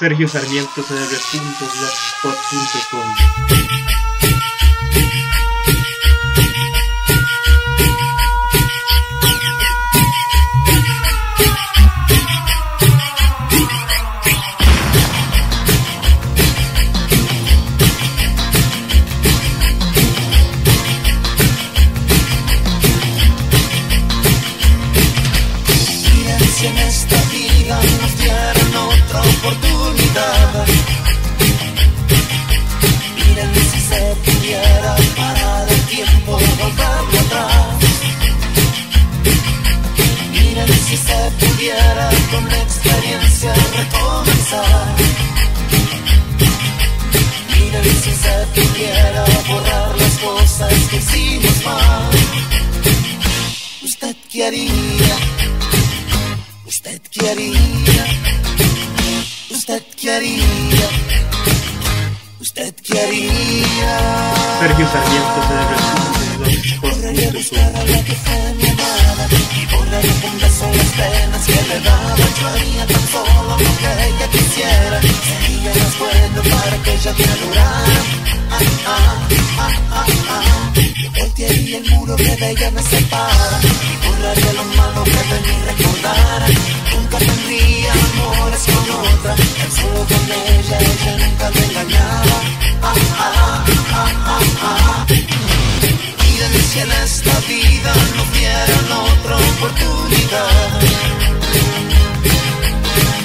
sergiosarmientocr.blogspot.com. Usted quería. Sergio Sarmiento correría a buscar a la que fue mi amada y borraría con beso las penas que le daba. Yo haría tan solo lo que ella quisiera, sería más bueno para que ella me adorara. Yo voltearía el muro que de ella me separa y borraría lo malo que de mí recordara. Nunca tendría amores con otra, tan solo con ella nunca me engañaba. Miren si en esta vida no dieran otra oportunidad.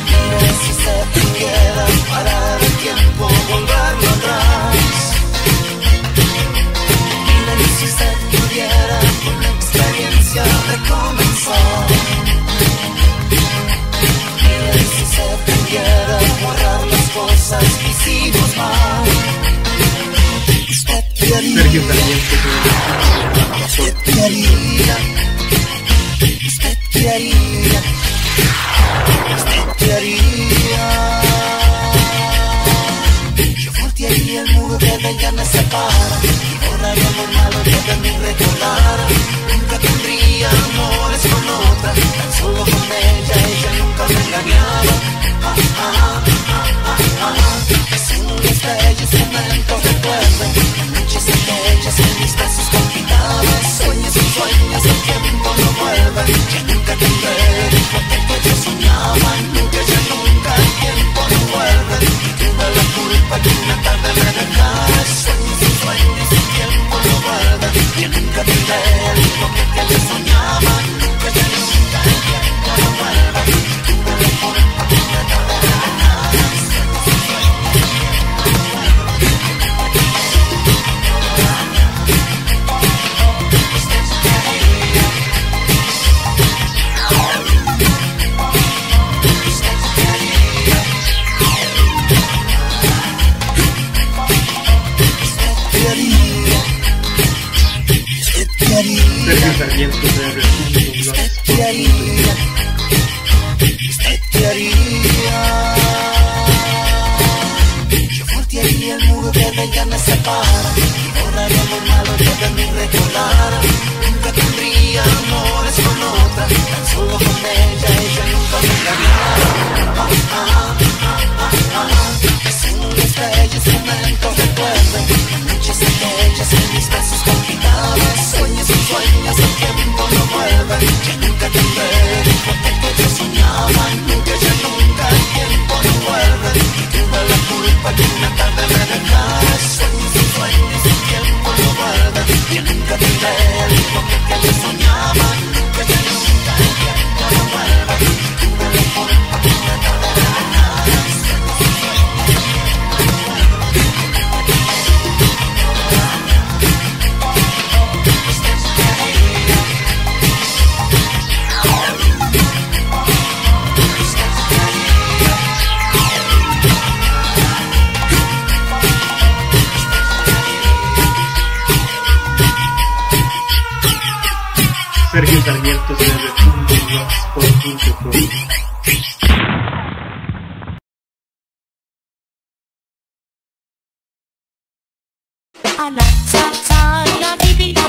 Miren si se pudiera parar el tiempo, volverlo atrás. Miren si se pudiera con la experiencia recomenzar. Miren si se pudiera borrar las cosas que hicimos mal. Usted quería. Yo voltearía el muro que de ella me separa y borraría lo malo que de mí recordara. Nunca tendría amores con otra, tan solo con ella nunca me engañaba. Es uno de los bellos momentos de recuerdo, aquellas en mis brazos palpitaban, sueños y sueños, el tiempo no vuelve. Ya nunca tendré lo que yo soñaba, nunca el tiempo no vuelve. Y tuve la culpa que una tarde me dejaras, sueños y sueños, el tiempo no vuelve. Ya nunca tendré lo que yo soñaba, nunca el tiempo no vuelve. Y tuve la culpa que una tarde me dejaras. Usted quería. Yo voltearía el muro que de ella me separa y borraría lo malo que de mí recordara. Nunca tendría amores con otra, tan solo con ella nunca me engañara. Es uno de los bellos momentos de recuerdo, las noches aquellas en mis brazos palpitaban, sueños y sueños, el tiempo no vuelve. Ya nunca tendré lo que yo soñaba, nunca el tiempo no vuelve. Y tuve la culpa que una tarde me dejaras, sueños y sueños, el tiempo no vuelve. Ya nunca tendré lo que yo soñaba, nunca el tiempo no vuelve. Y tuve la culpa que una tarde me dejaras. Sergio Sarmiento sergiosarmientocr.blogspot.com.